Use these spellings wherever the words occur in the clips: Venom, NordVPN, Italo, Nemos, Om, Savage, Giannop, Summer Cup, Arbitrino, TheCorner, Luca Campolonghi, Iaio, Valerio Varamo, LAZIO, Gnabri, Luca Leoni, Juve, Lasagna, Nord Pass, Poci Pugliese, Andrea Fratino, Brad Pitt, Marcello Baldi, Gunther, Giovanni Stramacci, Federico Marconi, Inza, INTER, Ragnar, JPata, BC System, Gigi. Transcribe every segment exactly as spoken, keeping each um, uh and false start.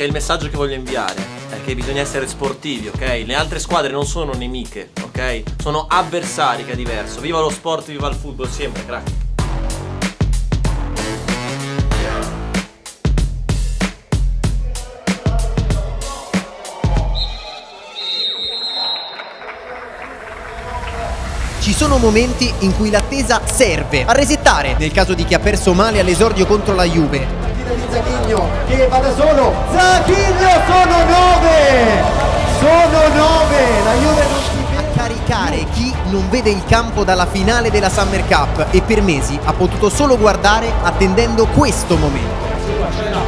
E il messaggio che voglio inviare è che bisogna essere sportivi, ok? Le altre squadre non sono nemiche, ok? Sono avversari, che è diverso. Viva lo sport, viva il football, sempre, crack. Ci sono momenti in cui l'attesa serve a resettare, nel caso di chi ha perso male all'esordio contro la Juve. Partita di Zachigno che va da solo. Zachigno, sono nove! Sono nove! La Juve non si vede. A caricare chi non vede il campo dalla finale della Summer Cup e per mesi ha potuto solo guardare attendendo questo momento.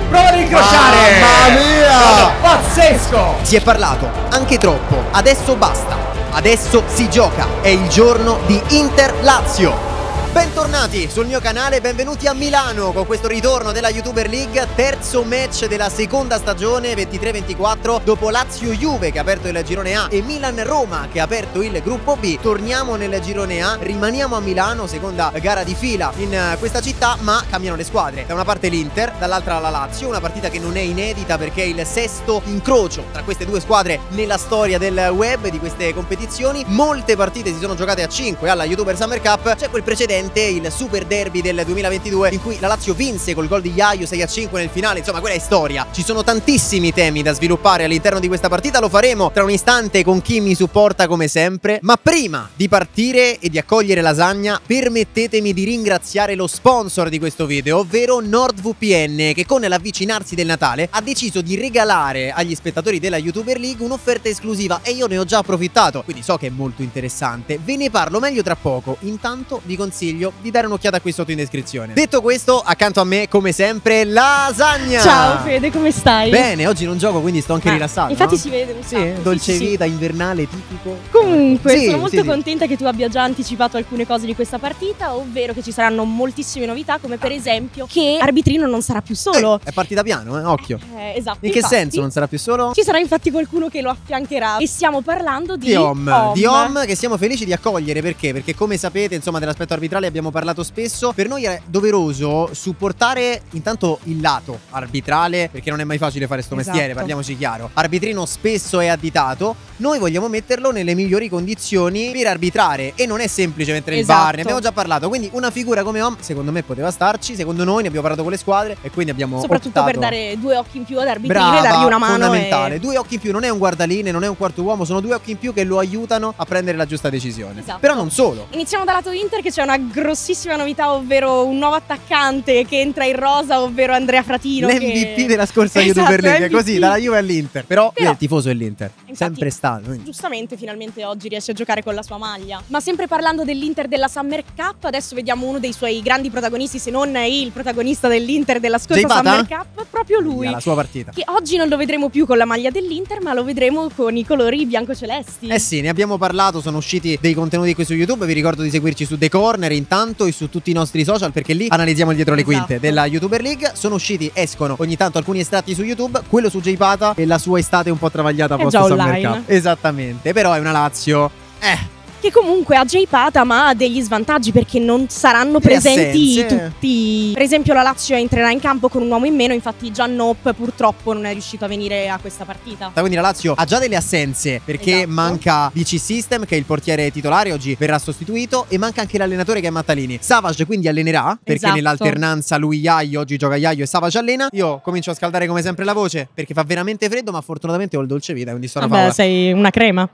Prova a rincrociare! Mamma mia! Pazzesco! Si è parlato anche troppo, adesso basta. Adesso si gioca, è il giorno di Inter-Lazio. Bentornati sul mio canale, benvenuti a Milano con questo ritorno della YouTuber League, terzo match della seconda stagione ventitré ventiquattro, dopo Lazio-Juve che ha aperto il girone A e Milan-Roma che ha aperto il gruppo B. Torniamo nel girone A, rimaniamo a Milano, seconda gara di fila in questa città, ma cambiano le squadre. Da una parte l'Inter, dall'altra la Lazio, una partita che non è inedita perché è il sesto incrocio tra queste due squadre nella storia del web di queste competizioni. Molte partite si sono giocate a cinque alla YouTuber Summer Cup, c'è quel precedente, il super derby del duemilaventidue in cui la Lazio vinse col gol di Iaio sei a cinque nel finale. Insomma, quella è storia. Ci sono tantissimi temi da sviluppare all'interno di questa partita, lo faremo tra un istante con chi mi supporta come sempre, ma prima di partire e di accogliere Lasagna permettetemi di ringraziare lo sponsor di questo video, ovvero NordVPN, che con l'avvicinarsi del Natale ha deciso di regalare agli spettatori della YouTuber League un'offerta esclusiva e io ne ho già approfittato, quindi so che è molto interessante, ve ne parlo meglio tra poco. Intanto vi consiglio di dare un'occhiata qui sotto in descrizione. Detto questo, accanto a me come sempre Lasagna. Ciao Fede, come stai? Bene, oggi non gioco quindi sto anche ah, rilassato. Infatti no? Si vede un sacco. Sì, dolce sì, vita sì. Invernale tipico. Comunque sì, sono molto sì, contenta sì. Che tu abbia già anticipato alcune cose di questa partita, ovvero che ci saranno moltissime novità, come per esempio che Arbitrino non sarà più solo. eh, È partita piano, eh? Occhio. eh, Esatto. In che infatti, senso non sarà più solo? Ci sarà infatti qualcuno che lo affiancherà e stiamo parlando di Om. Di Om, che siamo felici di accogliere. Perché? Perché come sapete, insomma, dell'aspetto arbitrale abbiamo parlato spesso. Per noi è doveroso supportare intanto il lato arbitrale, perché non è mai facile fare sto esatto. mestiere, parliamoci chiaro. Arbitrino spesso è additato, noi vogliamo metterlo nelle migliori condizioni per arbitrare e non è semplice mettere esatto. il bar, ne abbiamo già parlato, quindi una figura come Om secondo me poteva starci, secondo noi ne abbiamo parlato con le squadre e quindi abbiamo soprattutto optato per dare due occhi in più ad Arbitrino. Brava, e dargli una mano fondamentale. E... due occhi in più, non è un guardaline, non è un quarto uomo, sono due occhi in più che lo aiutano a prendere la giusta decisione. Esatto. Però non solo. Iniziamo dal lato Inter, che c'è una grossissima novità, ovvero un nuovo attaccante che entra in rosa, ovvero Andrea Fratino, l'M V P che... della scorsa esatto, YouTuber League, così dalla Juve all'Inter. Però, Però il tifoso è l'Inter, sempre stato. Quindi. Giustamente finalmente oggi riesce a giocare con la sua maglia. Ma sempre parlando dell'Inter della Summer Cup, adesso vediamo uno dei suoi grandi protagonisti, se non il protagonista dell'Inter della scorsa JPata? Summer Cup, proprio lui, la sua partita. Che oggi non lo vedremo più con la maglia dell'Inter, ma lo vedremo con i colori biancocelesti. Eh sì, ne abbiamo parlato, sono usciti dei contenuti qui su YouTube, vi ricordo di seguirci su TheCorner intanto e su tutti i nostri social, perché lì analizziamo il dietro le esatto. quinte della YouTuber League. Sono usciti, escono ogni tanto alcuni estratti su YouTube, quello su JPata e la sua estate un po' travagliata post Summer Cup. Esattamente, però è una Lazio eh che comunque ha JPata ma ha degli svantaggi, perché non saranno presenti tutti. Per esempio la Lazio entrerà in campo con un uomo in meno, infatti Giannop purtroppo non è riuscito a venire a questa partita. Quindi la Lazio ha già delle assenze, perché esatto. manca B C System, che è il portiere titolare, oggi verrà sostituito, e manca anche l'allenatore che è Mattalini. Savage quindi allenerà, perché esatto. nell'alternanza lui Iaio, oggi gioca Iaio e Savage allena. Io comincio a scaldare come sempre la voce perché fa veramente freddo, ma fortunatamente ho il dolce vita, quindi sono a paura. Vabbè, sei una crema.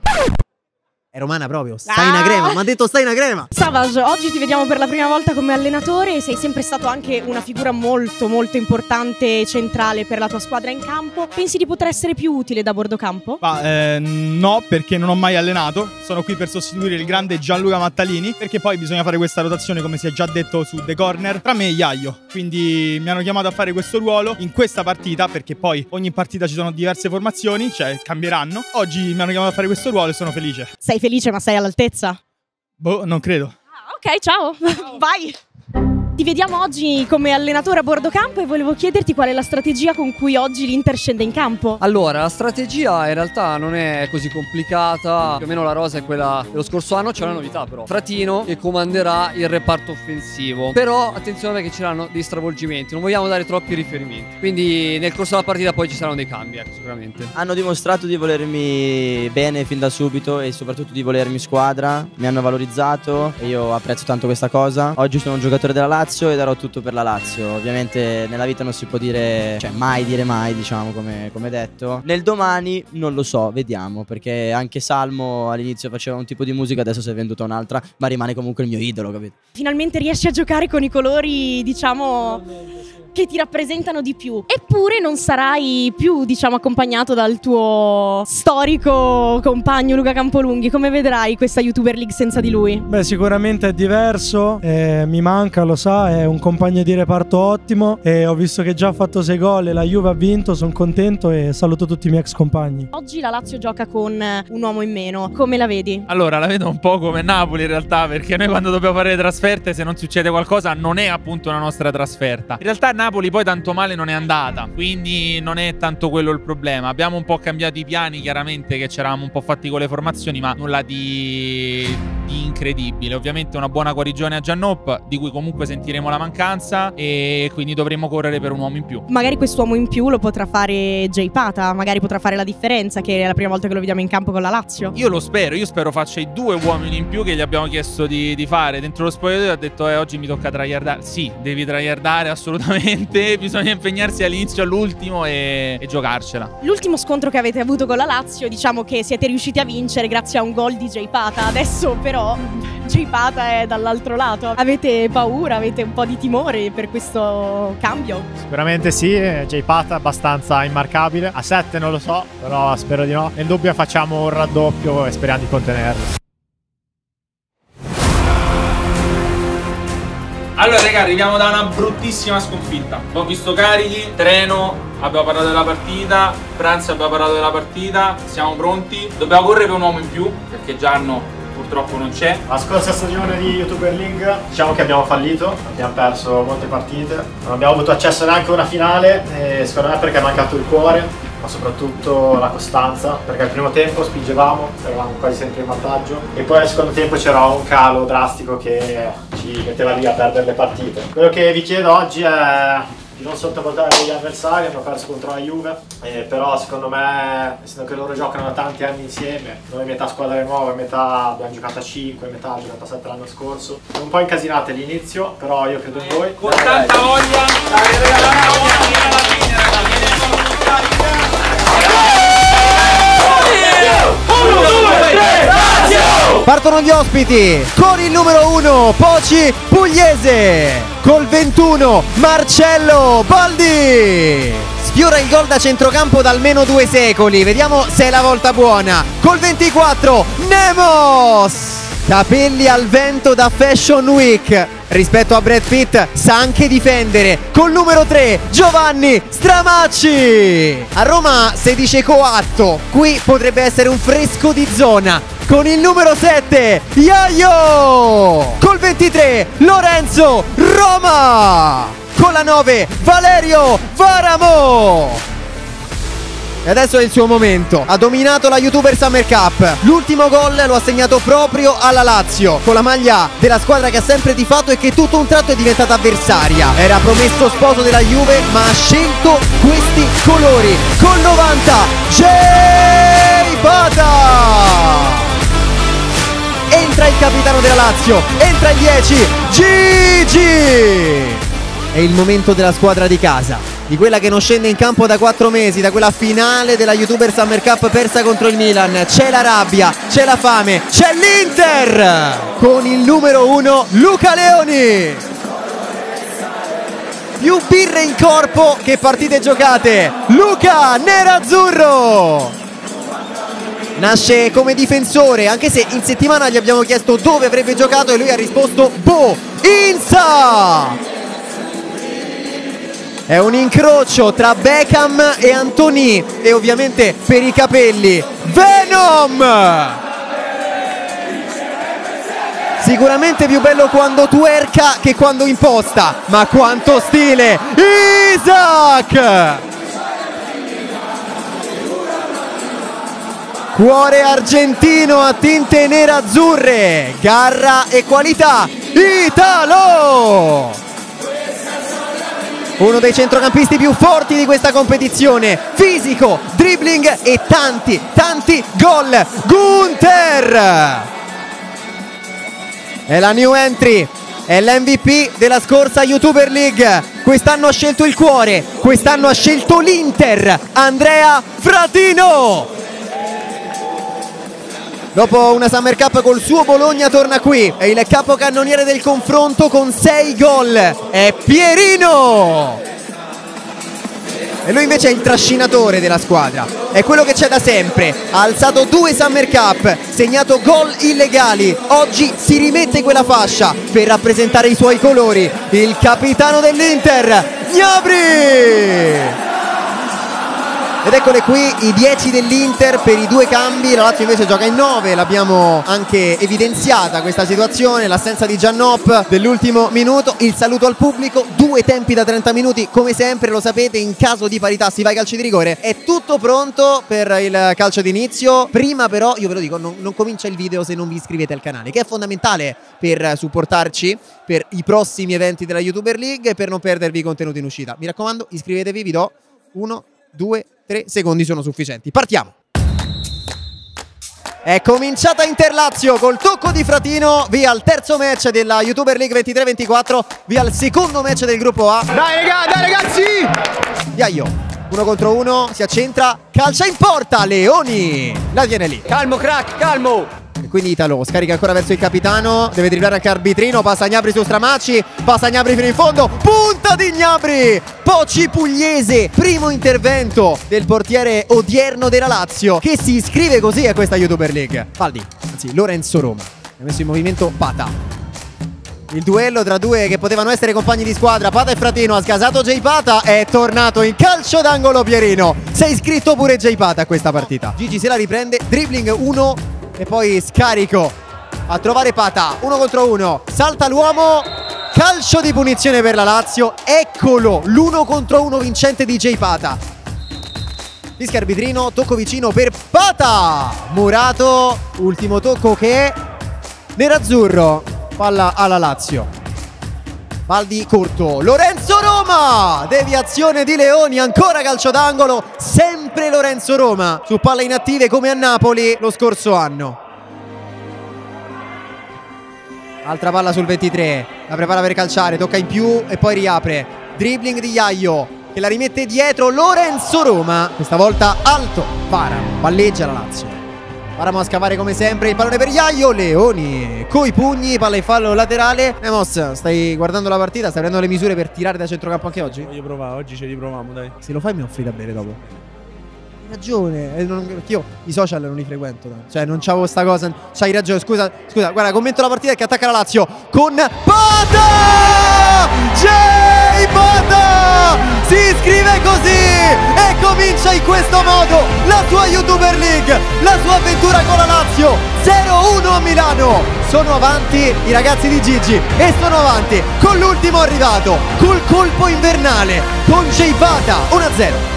È romana proprio, stai ah! una crema, mi ha detto stai una crema. Savage, oggi ti vediamo per la prima volta come allenatore, sei sempre stato anche una figura molto molto importante e centrale per la tua squadra in campo. Pensi di poter essere più utile da bordo campo? Ma, eh, no, perché non ho mai allenato, sono qui per sostituire il grande Gianluca Mattalini, perché poi bisogna fare questa rotazione, come si è già detto su TheCorner, tra me e Iaio. Quindi mi hanno chiamato a fare questo ruolo in questa partita, perché poi ogni partita ci sono diverse formazioni, cioè cambieranno. Oggi mi hanno chiamato a fare questo ruolo e sono felice. Sei felice, ma sei all'altezza? Boh, non credo. Ah, ok, ciao. Ciao. Vai. Ti vediamo oggi come allenatore a bordo campo e volevo chiederti qual è la strategia con cui oggi l'Inter scende in campo. Allora, la strategia in realtà non è così complicata, più o meno la rosa è quella dello scorso anno, c'è una novità però. Fratino che comanderà il reparto offensivo, però attenzione perché ci saranno dei stravolgimenti, non vogliamo dare troppi riferimenti, quindi nel corso della partita poi ci saranno dei cambi, ecco, sicuramente. Hanno dimostrato di volermi bene fin da subito e soprattutto di volermi squadra, mi hanno valorizzato e io apprezzo tanto questa cosa. Oggi sono un giocatore della Lazio e darò tutto per la Lazio. Ovviamente nella vita non si può dire, cioè mai dire mai, diciamo, come, come detto. Nel domani non lo so, vediamo, perché anche Salmo all'inizio faceva un tipo di musica, adesso si è venduta un'altra, ma rimane comunque il mio idolo, capito? Finalmente riesci a giocare con i colori, diciamo, che ti rappresentano di più. Eppure non sarai più, diciamo, accompagnato dal tuo storico compagno Luca Campolonghi. Come vedrai questa YouTuber League senza di lui? Beh, sicuramente è diverso, eh, mi manca, lo sa, è un compagno di reparto ottimo e ho visto che già ha fatto sei gol e la Juve ha vinto, sono contento e saluto tutti i miei ex compagni. Oggi la Lazio gioca con un uomo in meno, come la vedi? Allora, la vedo un po' come Napoli in realtà, perché noi quando dobbiamo fare le trasferte, se non succede qualcosa, non è appunto una nostra trasferta. In realtà Napoli poi tanto male non è andata, quindi non è tanto quello il problema. Abbiamo un po' cambiato i piani, chiaramente, che c'eravamo un po' fatti con le formazioni, ma nulla di, di incredibile. Ovviamente una buona guarigione a Giannop, di cui comunque sentiremo la mancanza, e quindi dovremo correre per un uomo in più. Magari quest'uomo in più lo potrà fare JPata, magari potrà fare la differenza, che è la prima volta che lo vediamo in campo con la Lazio. Io lo spero, io spero faccia i due uomini in più che gli abbiamo chiesto di, di fare. Dentro lo spogliatoio ha detto, eh, oggi mi tocca tryhardare. Sì, devi tryhardare assolutamente. Bisogna impegnarsi all'inizio, all'ultimo e, e giocarcela. L'ultimo scontro che avete avuto con la Lazio, diciamo che siete riusciti a vincere grazie a un gol di JPata. Adesso però JPata è dall'altro lato. Avete paura, avete un po' di timore per questo cambio? Sicuramente sì, JPata è abbastanza immarcabile. A sette non lo so, però spero di no. Nel dubbio facciamo un raddoppio e speriamo di contenerlo. Allora raga, arriviamo da una bruttissima sconfitta. Ho visto carichi, treno, abbiamo parlato della partita, pranzo abbiamo parlato della partita, siamo pronti. Dobbiamo correre per un uomo in più, perché Gianno purtroppo non c'è. La scorsa stagione di YouTuber League diciamo che abbiamo fallito, abbiamo perso molte partite, non abbiamo avuto accesso neanche a una finale, e secondo me perché è mancato il cuore, ma soprattutto la costanza, perché al primo tempo spingevamo, eravamo quasi sempre in vantaggio e poi al secondo tempo c'era un calo drastico che ci metteva lì a perdere le partite. Quello che vi chiedo oggi è di non sottovalutare gli avversari, hanno perso contro la Juve, eh, però secondo me, essendo che loro giocano da tanti anni insieme, noi metà squadre nuove, metà abbiamo giocato a cinque, metà abbiamo giocato a sette l'anno scorso, sono un po' incasinate all'inizio, però io credo in voi. Con dai, tanta dai. voglia, dai, dai, tanta voglia alla fine, ragazzi. Partono gli ospiti con il numero uno Poci Pugliese, col ventuno Marcello Baldi, sfiora il gol da centrocampo da almeno due secoli, vediamo se è la volta buona, col ventiquattro Nemos, capelli al vento da Fashion Week, rispetto a Brad Pitt sa anche difendere, col numero tre Giovanni Stramacci. A Roma si dice coatto, qui potrebbe essere un fresco di zona, con il numero sette Iaio, col ventitré Lorenzo Roma, con la nove Valerio Varamo. E adesso è il suo momento, ha dominato la YouTuber Summer Cup, l'ultimo gol lo ha segnato proprio alla Lazio, con la maglia della squadra che ha sempre tifato e che tutto un tratto è diventata avversaria. Era promesso sposo della Juve ma ha scelto questi colori, col novanta JPata. Entra il capitano della Lazio, entra il dieci Gigi. È il momento della squadra di casa, di quella che non scende in campo da quattro mesi, da quella finale della YouTuber Summer Cup persa contro il Milan. C'è la rabbia, c'è la fame, c'è l'Inter, con il numero uno Luca Leoni. Più birre in corpo che partite giocate, Luca nerazzurro. Nasce come difensore, anche se in settimana gli abbiamo chiesto dove avrebbe giocato e lui ha risposto boh, Inza! È un incrocio tra Beckham e Anthony e ovviamente per i capelli Venom! Sicuramente più bello quando twerca che quando imposta, ma quanto stile, Isaac! Cuore argentino a tinte nerazzurre, garra e qualità, Italo! Uno dei centrocampisti più forti di questa competizione, fisico, dribbling e tanti, tanti gol, Gunther! È la new entry, è l'M V P della scorsa YouTuber League, quest'anno ha scelto il cuore, quest'anno ha scelto l'Inter, Andrea Fratino! Dopo una Summer Cup col suo Bologna torna qui, è il capocannoniere del confronto con sei gol, è Pierino! E lui invece è il trascinatore della squadra, è quello che c'è da sempre, ha alzato due Summer Cup, segnato gol illegali, oggi si rimette quella fascia per rappresentare i suoi colori, il capitano dell'Inter, Gnabri! Ed eccole qui i dieci dell'Inter per i due cambi, la Lazio invece gioca in nove, l'abbiamo anche evidenziata questa situazione, l'assenza di Giannop dell'ultimo minuto, il saluto al pubblico, due tempi da trenta minuti, come sempre lo sapete, in caso di parità si va ai calci di rigore, è tutto pronto per il calcio d'inizio, prima però io ve lo dico, non, non comincia il video se non vi iscrivete al canale, che è fondamentale per supportarci, per i prossimi eventi della YouTuber League e per non perdervi i contenuti in uscita, mi raccomando iscrivetevi, vi do uno, due, tre secondi sono sufficienti. Partiamo! È cominciata Inter-Lazio col tocco di Fratino, via al terzo match della YouTuber League ventitré ventiquattro, via al secondo match del gruppo A. Dai raga, dai ragazzi! Iaio, uno contro uno, si accentra, calcia in porta, Leoni! La tiene lì. Calmo crack, calmo! E quindi Italo scarica ancora verso il capitano, deve dribblare anche Arbitrino, passa Gnabri su Stramacci, passa Gnabri fino in fondo, punta di Gnabri, Poci Pugliese, primo intervento del portiere odierno della Lazio che si iscrive così a questa YouTuber League. Baldi, anzi Lorenzo Roma, ha messo in movimento Pata. Il duello tra due che potevano essere compagni di squadra, Pata e Fratino, ha sgasato JPata, è tornato in calcio d'angolo Pierino, si è iscritto pure JPata a questa partita. Gigi se la riprende, dribbling uno e poi scarico a trovare Pata, uno contro uno, salta l'uomo, calcio di punizione per la Lazio, eccolo l'uno contro uno vincente di JPata. Fischia Arbitrino, tocco vicino per Pata, murato, ultimo tocco che è nerazzurro, palla alla Lazio. Baldi corto, Lorenzo Roma, deviazione di Leoni, ancora calcio d'angolo, sempre Lorenzo Roma, su palle inattive come a Napoli lo scorso anno. Altra palla sul ventitré, la prepara per calciare, tocca in più e poi riapre, dribbling di Iaio che la rimette dietro, Lorenzo Roma, questa volta alto, Varamo, palleggia la Lazio. Varamo a scavare come sempre, il pallone per Iaio, Leoni, coi pugni, palla in fallo laterale. Nemos, stai guardando la partita, stai prendendo le misure per tirare da centrocampo anche oggi? Voglio provare, oggi ce li proviamo, dai. Se lo fai mi offri da bere dopo. Hai ragione, eh, non, perché io i social non li frequento, dai. Cioè non c'avevo sta cosa, c'hai ragione, scusa, scusa, guarda, commento la partita che attacca la Lazio con Pata! JPata! Si iscrive così e comincia in questo modo la sua YouTuber League, la sua avventura con la Lazio, zero uno a Milano. Sono avanti i ragazzi di Gigi e sono avanti con l'ultimo arrivato, col colpo invernale, con JPata, uno a zero.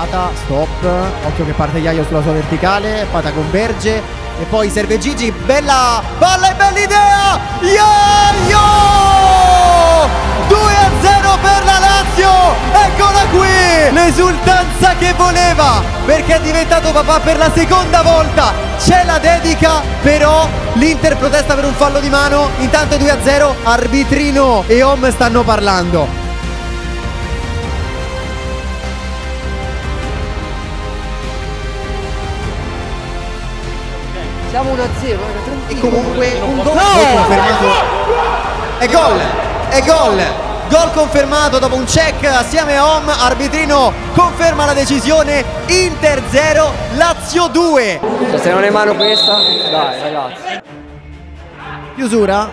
Pata, stop, occhio che parte Iaio sulla sua verticale, Pata converge e poi serve Gigi, bella palla e bella idea, Iaio! due a zero per la Lazio, eccola qui, l'esultanza che voleva, perché è diventato papà per la seconda volta, c'è la dedica, però l'Inter protesta per un fallo di mano, intanto due a zero, Arbitrino e Om stanno parlando. Siamo uno a zero, e comunque un gol confermato. È gol, è gol, gol confermato dopo un check assieme a Om. Arbitrino conferma la decisione, Inter zero, Lazio due. Se non è mano questa, dai ragazzi. Chiusura,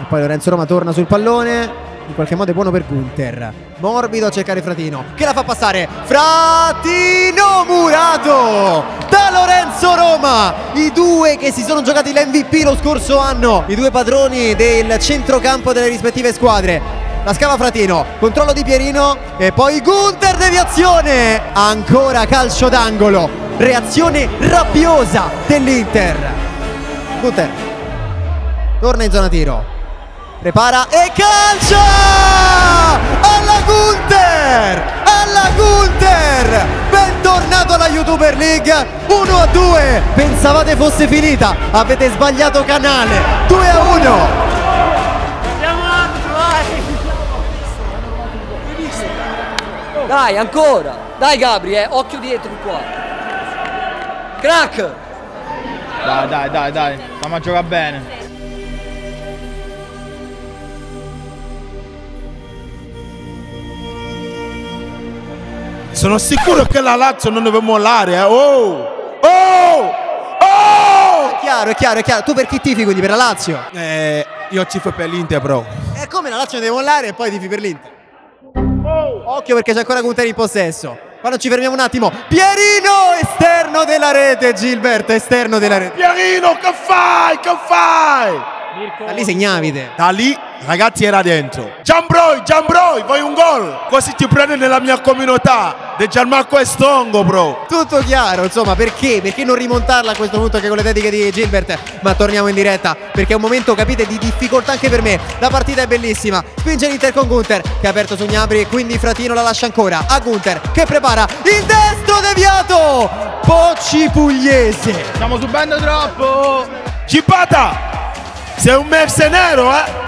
e poi Lorenzo Roma torna sul pallone, in qualche modo è buono per Gunther. morbido, cerca di Fratino, che la fa passare. Fratino murato da Lorenzo Roma, i due che si sono giocati l'M V P lo scorso anno, i due padroni del centrocampo delle rispettive squadre. La scava Fratino, controllo di Pierino e poi Gunther, deviazione, ancora calcio d'angolo. Reazione rabbiosa dell'Inter. Gunther torna in zona tiro, prepara e calcia! Alla Gunther! Alla Gunther! Bentornato alla YouTuber League, uno a due. Pensavate fosse finita, avete sbagliato canale. Due a uno. Dai, ancora! Dai Gabri, eh, occhio dietro qua. Crack! Dai, dai, dai, dai, stiamo a giocare bene. Sono sicuro che la Lazio non deve mollare, eh. Oh! Oh! Oh! È chiaro, è chiaro, è chiaro. Tu per chi tifi quindi? Per la Lazio? Eh, io tifo per l'Inter, bro. E come la Lazio deve mollare e poi tifi per l'Inter? Occhio perché c'è ancora Gunther in possesso. Quando ci fermiamo un attimo, Pierino esterno della rete, Gilberto esterno della rete. Pierino, che fai? Che fai? Da lì segnavi te. Da lì ragazzi era dentro. Giambroi, Giambroi, vuoi un gol? Così ti prende nella mia comunità De Gianmarco e Stongo, bro. Tutto chiaro, insomma, perché? Perché non rimontarla a questo punto anche con le dediche di Gilbert? Ma torniamo in diretta perché è un momento, capite, di difficoltà anche per me. La partita è bellissima. Spinge l'Inter con Gunther che ha aperto su Gnabri, quindi Fratino la lascia ancora a Gunther che prepara il destro deviato. Poci Pugliese. Stiamo subendo troppo. JPata, sei un mercenario, eh?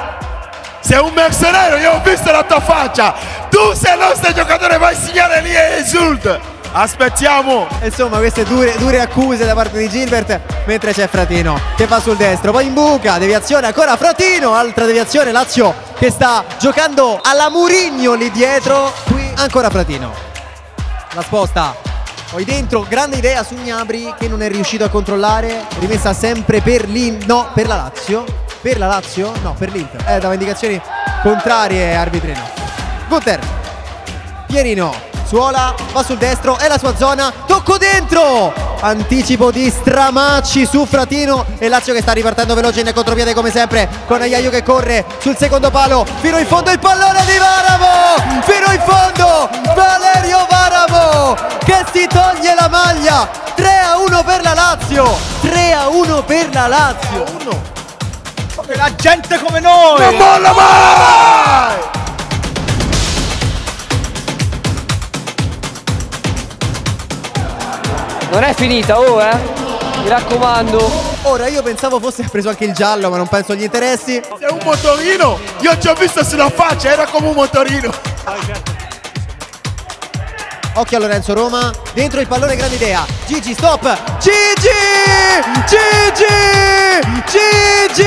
Sei un mercenario, io ho visto la tua faccia. Tu sei il nostro giocatore, vai a segnare lì e esulta. Aspettiamo. Insomma, queste dure, dure accuse da parte di Gilbert. Mentre c'è Fratino che va sul destro, poi in buca, deviazione ancora Fratino. Altra deviazione, Lazio che sta giocando alla Murigno lì dietro. Qui ancora Fratino, la sposta poi dentro, grande idea su Gnabri che non è riuscito a controllare. Rimessa sempre per l'Inter, no, per la Lazio. Per la Lazio? No, per l'Inter. Eh, dava indicazioni contrarie Arbitrino. Gunther, Pierino, Suola, va sul destro, è la sua zona, tocco dentro! Anticipo di Stramacci su Fratino e Lazio che sta ripartendo veloce in contropiede come sempre, con Iaio che corre sul secondo palo, fino in fondo il pallone di Varamo! Fino in fondo Valerio Varamo che si toglie la maglia! tre a uno per la Lazio! tre a uno per la Lazio! uno La gente come noi non molla mai! Non è finita, oh eh? Mi raccomando. Ora io pensavo fosse preso anche il giallo, ma non penso agli interessi. Sei un motorino! Io ci ho visto sulla faccia, era come un motorino. Occhio a Lorenzo Roma, dentro il pallone, grande idea. Gigi, stop! Gigi! Gigi! Gigi!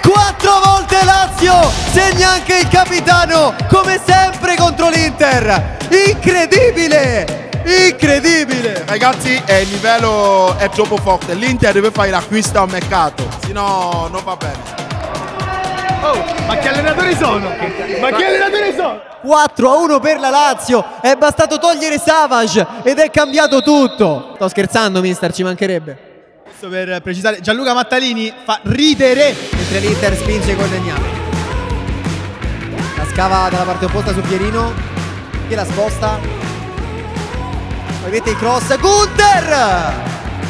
Quattro volte Lazio! Segna anche il capitano, come sempre contro l'Inter! Incredibile! Incredibile! Ragazzi, eh, il livello è troppo forte. L'Inter deve fare l'acquisto a mercato, se no non va bene. Oh, ma che allenatori sono? Ma che allenatori sono? quattro a uno per la Lazio, è bastato togliere Savage ed è cambiato tutto. Sto scherzando mister, ci mancherebbe. Questo per precisare, Gianluca Mattalini fa ridere. Mentre l'Inter spinge con Gnabri. La scava dalla parte opposta su Pierino, che la sposta. Poi mette il cross, Gunther!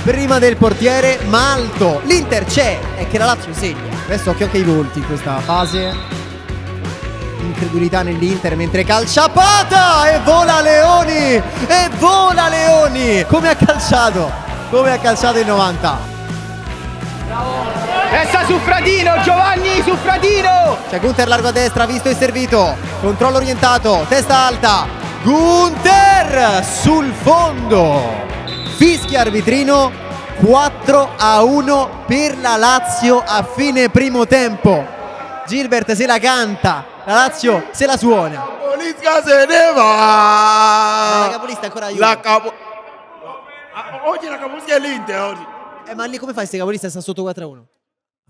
Prima del portiere, ma alto. L'Inter c'è, è che la Lazio segna. Adesso occhio anche ai volti in questa fase. Incredulità nell'Inter mentre calcia Pata e vola Leoni! E vola Leoni! Come ha calciato! Come ha calciato il novanta! Testa su Fratino, Giovanni su Fratino! C'è Gunther largo a destra, visto e servito. Controllo orientato, testa alta. Gunther sul fondo. Fischia Arbitrino. quattro a uno per la Lazio a fine primo tempo. Gilbert se la canta, la Lazio se la suona. La capolista se ne va. La capolista ancora aiuta. La capo... Oggi la capolista è l'Inter oggi. Eh, ma lì come fai se la capolista sta sotto quattro a uno?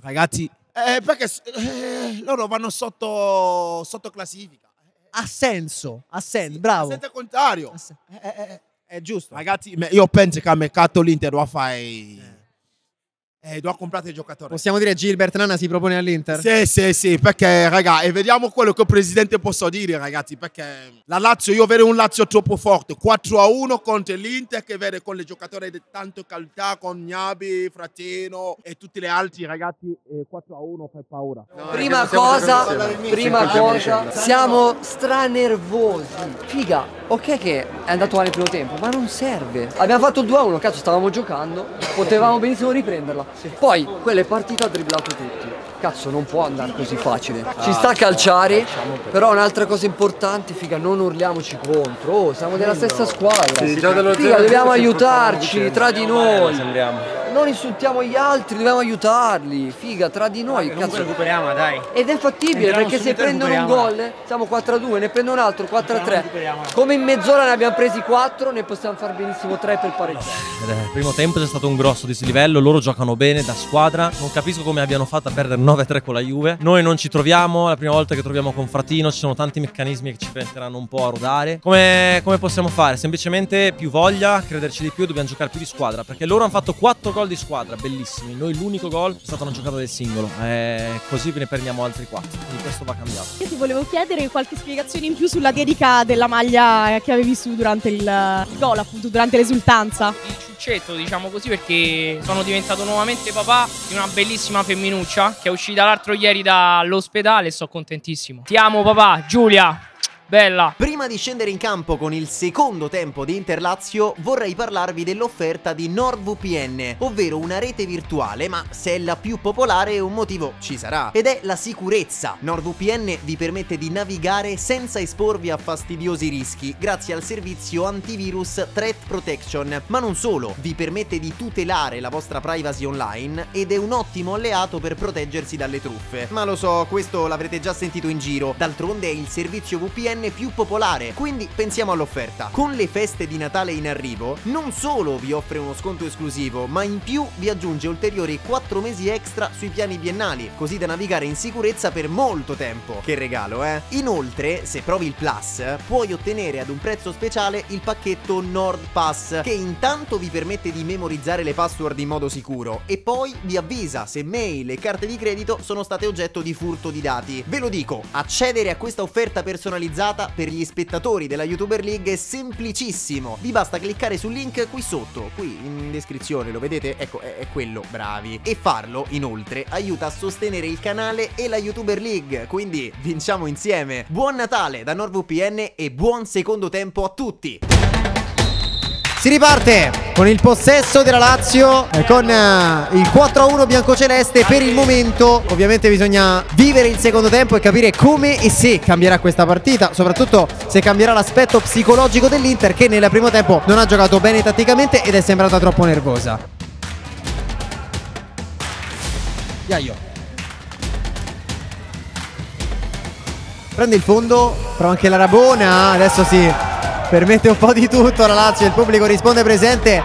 Ragazzi, eh, perché eh, loro vanno sotto, sotto classifica. ha senso, ha senso, bravo. Senza contrario. Sen è, è, è, è giusto. Ragazzi, io penso che a mercato l'Inter dovrà fare... Eh. Eh, dovrà comprare i giocatori. Possiamo dire Gilbert Nana si propone all'Inter? Sì, sì, sì, perché raga, e vediamo quello che il presidente posso dire, ragazzi, perché la Lazio, io vedo un Lazio troppo forte, quattro a uno contro l'Inter, che vede con le giocatori di tanto qualità, con Gnabri, Fratino e tutti gli altri, ragazzi, quattro a uno fa paura. No, prima cosa, prima cosa, siamo stranervosi. Figa, ok che è andato male il primo tempo, ma non serve. Abbiamo fatto il due a uno, cazzo, stavamo giocando, potevamo benissimo riprenderla. Poi quella è partita, ha dribblato tutti. Cazzo, non può andare così facile. Ci sta a calciare, però un'altra cosa importante, figa, non urliamoci contro. Oh, siamo della stessa squadra. Figa, dobbiamo aiutarci tra di noi. Non insultiamo gli altri, dobbiamo aiutarli. Figa, tra di noi. Cazzo, recuperiamo, dai. Ed è fattibile, perché se prendono un gol, siamo quattro a due, ne prendono un altro quattro a tre. Come in mezz'ora ne abbiamo presi quattro, ne possiamo far benissimo tre per pareggiare. Il primo tempo c'è stato un grosso dislivello, loro giocano bene da squadra. Non capisco come abbiano fatto a perdere nove a tre con la Juve. Noi non ci troviamo, è la prima volta che troviamo con Fratino, ci sono tanti meccanismi che ci permetteranno un po' a rodare. Come, come possiamo fare? Semplicemente più voglia, crederci di più, dobbiamo giocare più di squadra, perché loro hanno fatto quattro gol di squadra, bellissimi. Noi l'unico gol è stata una giocata del singolo, eh, così ne perdiamo altri quattro, quindi questo va cambiato. Io ti volevo chiedere qualche spiegazione in più sulla dedica della maglia che avevi su durante il, il gol, appunto, durante l'esultanza. Diciamo così, perché sono diventato nuovamente papà di una bellissima femminuccia che è uscita l'altro ieri dall'ospedale e sono contentissimo. Ti amo papà, Giulia! Bella. Prima di scendere in campo con il secondo tempo di Inter Lazio, vorrei parlarvi dell'offerta di NordVPN, ovvero una rete virtuale, ma se è la più popolare un motivo ci sarà, ed è la sicurezza. NordVPN vi permette di navigare senza esporvi a fastidiosi rischi grazie al servizio antivirus Threat Protection, ma non solo, vi permette di tutelare la vostra privacy online ed è un ottimo alleato per proteggersi dalle truffe. Ma lo so, questo l'avrete già sentito in giro, d'altronde è il servizio V P N più popolare, quindi pensiamo all'offerta. Con le feste di Natale in arrivo, non solo vi offre uno sconto esclusivo, ma in più vi aggiunge ulteriori quattro mesi extra sui piani biennali, così da navigare in sicurezza per molto tempo. Che regalo, eh? Inoltre, se provi il Plus, puoi ottenere ad un prezzo speciale il pacchetto Nord Pass, che intanto vi permette di memorizzare le password in modo sicuro e poi vi avvisa se mail e carte di credito sono state oggetto di furto di dati. Ve lo dico, accedere a questa offerta personalizzata per gli spettatori della YouTuber League è semplicissimo. Vi basta cliccare sul link qui sotto, qui in descrizione, lo vedete? Ecco, è, è quello, bravi. E farlo, inoltre, aiuta a sostenere il canale e la YouTuber League, quindi vinciamo insieme. Buon Natale da NordVPN e buon secondo tempo a tutti! Si riparte con il possesso della Lazio, con uh, il quattro a uno biancoceleste per il momento. Ovviamente bisogna vivere il secondo tempo e capire come e se cambierà questa partita, soprattutto se cambierà l'aspetto psicologico dell'Inter, che nel primo tempo non ha giocato bene tatticamente ed è sembrata troppo nervosa. Iaio prende il fondo, prova anche la Rabona, adesso si... permette un po' di tutto la Lazio, il pubblico risponde presente,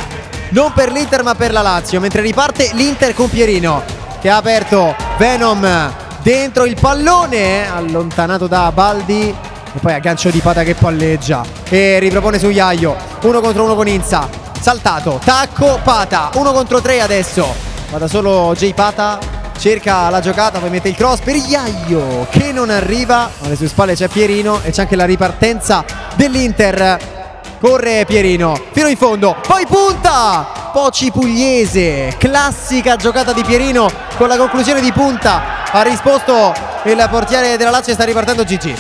non per l'Inter ma per la Lazio, mentre riparte l'Inter con Pierino che ha aperto. Venom dentro il pallone, allontanato da Baldi e poi aggancio di Pata che palleggia e ripropone su Iaio, uno contro uno con Inza, saltato, tacco Pata, uno contro tre adesso, va da solo JPata, cerca la giocata, poi mette il cross per Iaio che non arriva, alle sue spalle c'è Pierino e c'è anche la ripartenza dell'Inter. Corre Pierino fino in fondo, poi punta Poci Pugliese, classica giocata di Pierino con la conclusione di punta, ha risposto il portiere della Lazio e sta ripartendo Gigi.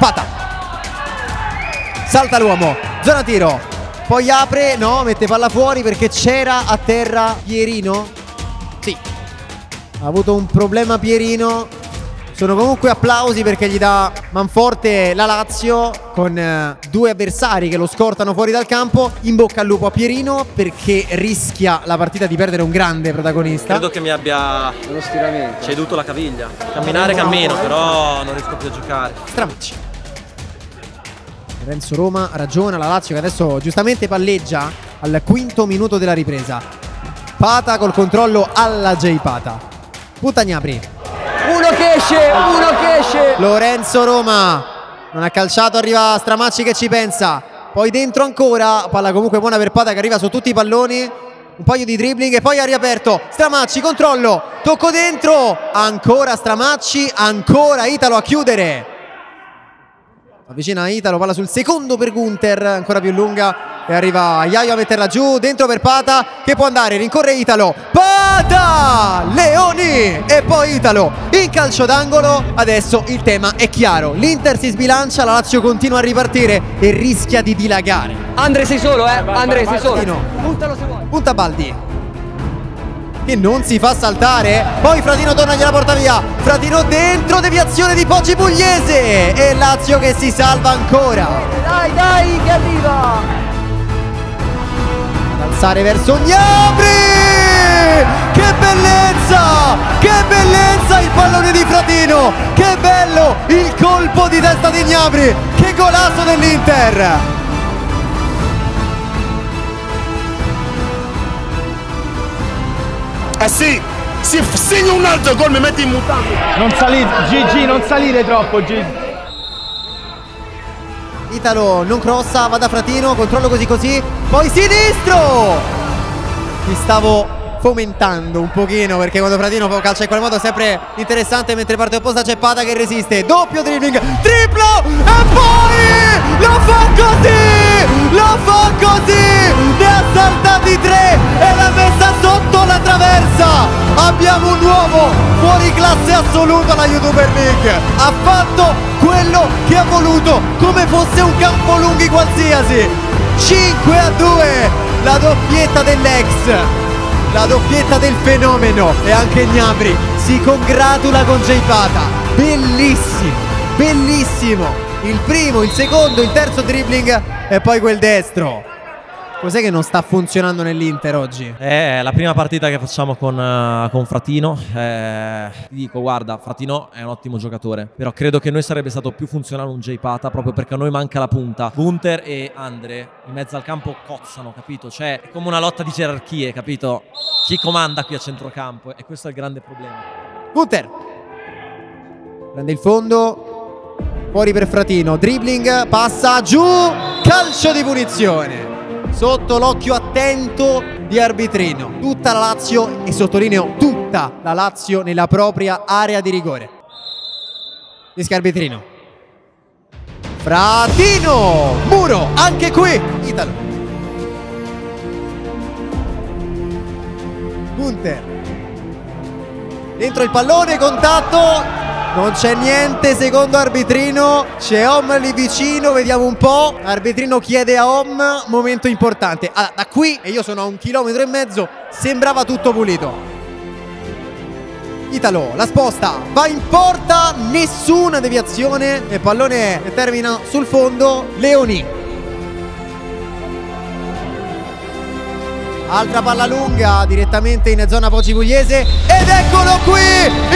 Pata salta l'uomo, zona tiro, poi apre, no, mette palla fuori perché c'era a terra Pierino. Sì, ha avuto un problema Pierino, sono comunque applausi perché gli dà manforte la Lazio con eh, due avversari che lo scortano fuori dal campo. In bocca al lupo a Pierino perché rischia la partita di perdere un grande protagonista. Credo che mi abbia uno stiramento, ceduto la caviglia. Camminare cammino, però non riesco più a giocare. Stramacci. Lorenzo Roma ragiona, la Lazio che adesso giustamente palleggia al quinto minuto della ripresa. Pata col controllo alla JPata. Punta Gnabri, uno che esce, uno che esce, Lorenzo Roma non ha calciato, arriva Stramacci che ci pensa, poi dentro ancora, palla comunque buona per Pata che arriva su tutti i palloni, un paio di dribbling e poi ha riaperto Stramacci, controllo, tocco dentro, ancora Stramacci, ancora Italo a chiudere, avvicina Italo, palla sul secondo per Gunther, ancora più lunga e arriva Iaio a metterla giù, dentro per Pata che può andare, rincorre Italo, Pata, Leoni e poi Italo in calcio d'angolo. Adesso il tema è chiaro, l'Inter si sbilancia, la Lazio continua a ripartire e rischia di dilagare. Andre sei solo, eh, Andre sei solo, puntalo se vuoi, punta Baldi che non si fa saltare, poi Fratino torna, gliela porta via, Fratino dentro, deviazione di Poci Pugliese e Lazio che si salva ancora. Dai dai che arriva, alzare verso Gnabri, che bellezza, che bellezza il pallone di Fratino, che bello il colpo di testa di Gnabri, che golazo dell'Inter. Eh sì, se segno un altro gol mi metti in mutante. Non salire, Gigi, non salire troppo, Gigi. Italo non crossa, va da Fratino, controllo così così, poi sinistro! Mi stavo fomentando un pochino perché quando Fratino calcia in quel modo è sempre interessante, mentre parte opposta c'è Pata che resiste, doppio dribbling, triplo e poi lo fa così, lo fa così, ne ha saltati tre e l'ha messa sotto la traversa. Abbiamo un uomo fuori classe assoluto alla YouTuber League, ha fatto quello che ha voluto come fosse un Campolonghi qualsiasi. Cinque a due la doppietta dell'ex, la doppietta del fenomeno, e anche Gnabri si congratula con JPata. Bellissimo, bellissimo il primo, il secondo, il terzo dribbling e poi quel destro. Cos'è che non sta funzionando nell'Inter oggi? È la prima partita che facciamo con, uh, con Fratino. Eh, ti dico, guarda, Fratino è un ottimo giocatore, però credo che noi sarebbe stato più funzionale un JPata, proprio perché a noi manca la punta. Gunther e Andre in mezzo al campo cozzano, capito? Cioè, è come una lotta di gerarchie, capito? Chi comanda qui a centrocampo, e questo è il grande problema. Gunther prende il fondo, fuori per Fratino, dribbling, passa giù, calcio di punizione sotto l'occhio attento di Arbitrino. Tutta la Lazio, e sottolineo tutta la Lazio, nella propria area di rigore. Rischia Arbitrino, Fratino, muro, anche qui Italo, Gunther dentro il pallone, contatto, non c'è niente secondo Arbitrino, c'è Om lì vicino, vediamo un po', Arbitrino chiede a Om, momento importante. Allora, da qui, e io sono a un chilometro e mezzo, sembrava tutto pulito. Italo la sposta, va in porta, nessuna deviazione e pallone che termina sul fondo. Leoni, altra palla lunga direttamente in zona Poci Pugliese ed eccolo qui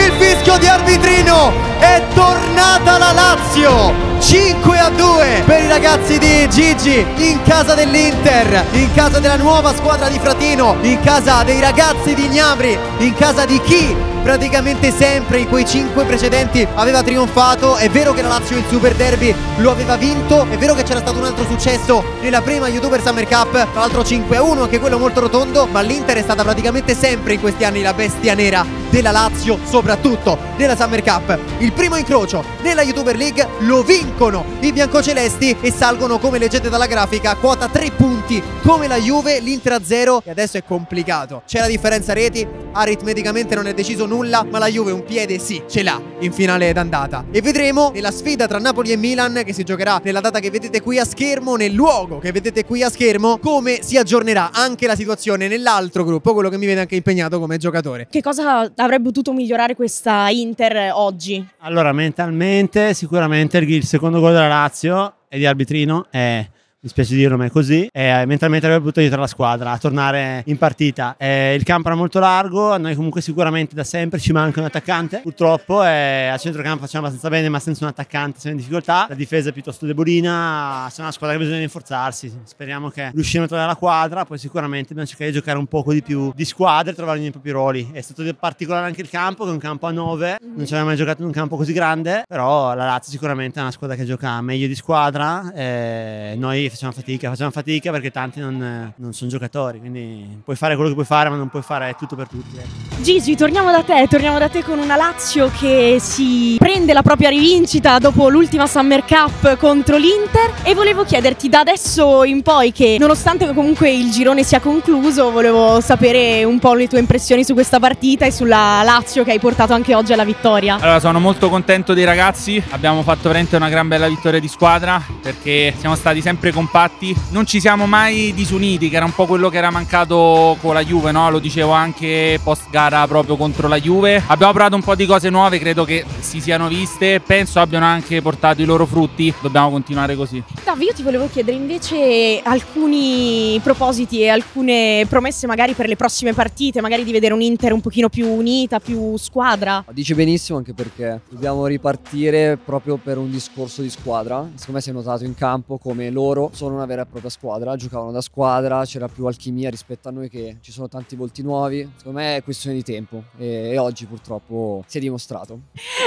il fischio di Arbitrino, è tornata la Lazio, cinque a due per i ragazzi di Gigi, in casa dell'Inter, in casa della nuova squadra di Fratino, in casa dei ragazzi di Gnabri, in casa di chi praticamente sempre in quei cinque precedenti aveva trionfato. È vero che la Lazio il Super Derby lo aveva vinto, è vero che c'era stato un altro successo nella prima YouTuber Summer Cup, tra l'altro cinque a uno, anche quello molto rotondo, ma l'Inter è stata praticamente sempre in questi anni la bestia nera della Lazio, soprattutto nella Summer Cup. Il primo incrocio nella YouTuber League lo vincono i biancocelesti e salgono, come leggete dalla grafica, a quota tre punti come la Juve, l'Inter a zero, e adesso è complicato, c'è la differenza reti, aritmeticamente non è deciso nulla, ma la Juve un piede sì ce l'ha in finale d'andata, e vedremo nella sfida tra Napoli e Milan, che si giocherà nella data che vedete qui a schermo, nel luogo che vedete qui a schermo, come si aggiornerà anche la situazione nell'altro gruppo, quello che mi vede anche impegnato come giocatore. Che cosa avrebbe potuto migliorare questa Inter oggi? Allora, mentalmente sicuramente il secondo gol della Lazio e di Arbitrino è mi spiace dirlo ma è così, e mentalmente aveva buttato dietro la squadra a tornare in partita. E il campo era molto largo, a noi comunque sicuramente da sempre ci manca un attaccante, purtroppo, e a centrocampo facciamo abbastanza bene ma senza un attaccante siamo in difficoltà, la difesa è piuttosto debolina, siamo una squadra che bisogna rinforzarsi, speriamo che riusciremo a trovare la quadra, poi sicuramente dobbiamo cercare di giocare un poco di più di squadra e trovare i propri ruoli. È stato particolare anche il campo, che è un campo a nove, non ci avevamo mai giocato in un campo così grande, però la Lazio sicuramente è una squadra che gioca meglio di squadra e noi facciamo fatica, facciamo fatica perché tanti non, non sono giocatori, quindi puoi fare quello che puoi fare ma non puoi fare tutto per tutti. Eh. Gigi, torniamo da te, torniamo da te con una Lazio che si prende la propria rivincita dopo l'ultima Summer Cup contro l'Inter, e volevo chiederti da adesso in poi, che nonostante comunque il girone sia concluso, volevo sapere un po' le tue impressioni su questa partita e sulla Lazio che hai portato anche oggi alla vittoria. Allora, sono molto contento dei ragazzi, abbiamo fatto veramente una gran bella vittoria di squadra perché siamo stati sempre compatti, non ci siamo mai disuniti, che era un po' quello che era mancato con la Juve, no? Lo dicevo anche post gara proprio contro la Juve, abbiamo provato un po' di cose nuove, credo che si siano viste, penso abbiano anche portato i loro frutti, dobbiamo continuare così. Dav, io ti volevo chiedere invece alcuni propositi e alcune promesse magari per le prossime partite, magari di vedere un Inter un pochino più unita, più squadra. Dici benissimo, anche perché dobbiamo ripartire proprio per un discorso di squadra. Secondo me si è notato in campo come loro sono una vera e propria squadra, giocavano da squadra, c'era più alchimia rispetto a noi che ci sono tanti volti nuovi. Secondo me è questione di tempo e, e oggi purtroppo si è dimostrato.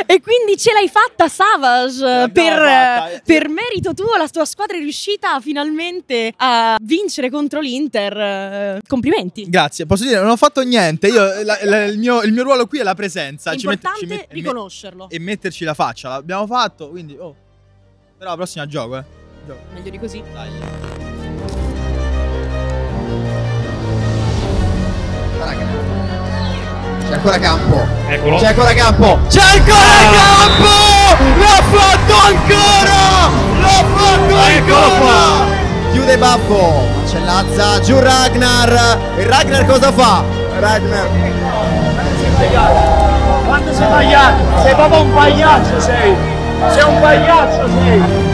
E quindi ce l'hai fatta, Savage, per, fatta. per merito tuo la tua squadra è riuscita finalmente a vincere contro l'Inter, complimenti. Grazie, posso dire non ho fatto niente, io, la, la, il, mio, il mio ruolo qui è la presenza, importante ci met, ci met, riconoscerlo e metterci la faccia, l'abbiamo fatto, quindi oh. Però la prossima gioco, eh. Gioco. Meglio di così. Dai. C'è ancora campo. Eccolo. C'è ancora campo. C'è ancora campo! L'ha fatto ancora! L'ha fatto ancora! Chiude Babbo, c'è Lazza, giù Ragnar. E Ragnar cosa fa? Ragnar. Quando sei sbagliato? Sei proprio un pagliaccio sei! Sei un pagliaccio sei!